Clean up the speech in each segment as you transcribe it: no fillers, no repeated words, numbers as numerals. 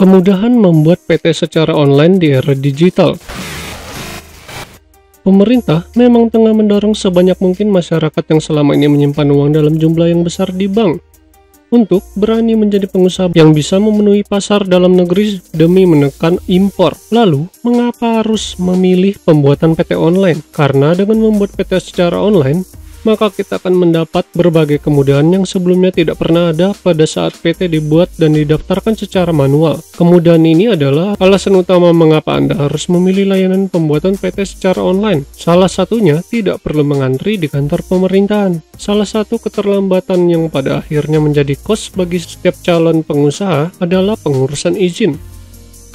Kemudahan membuat PT secara online di era digital. Pemerintah memang tengah mendorong sebanyak mungkin masyarakat yang selama ini menyimpan uang dalam jumlah yang besar di bank untuk berani menjadi pengusaha yang bisa memenuhi pasar dalam negeri demi menekan impor. Lalu, mengapa harus memilih pembuatan PT online? Karena dengan membuat PT secara online, maka kita akan mendapat berbagai kemudahan yang sebelumnya tidak pernah ada pada saat PT dibuat dan didaftarkan secara manual. Kemudahan ini adalah alasan utama mengapa Anda harus memilih layanan pembuatan PT secara online. Salah satunya, tidak perlu mengantri di kantor pemerintahan. Salah satu keterlambatan yang pada akhirnya menjadi kos bagi setiap calon pengusaha adalah pengurusan izin.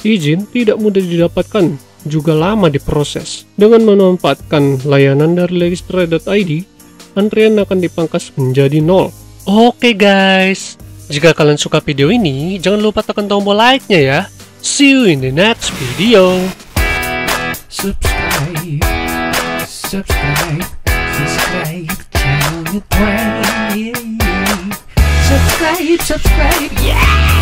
Izin tidak mudah didapatkan, juga lama diproses. Dengan memanfaatkan layanan dari legistra.id, antrian akan dipangkas menjadi 0. Oke guys, jika kalian suka video ini, jangan lupa tekan tombol like-nya ya. See you in the next video. Subscribe, yeah.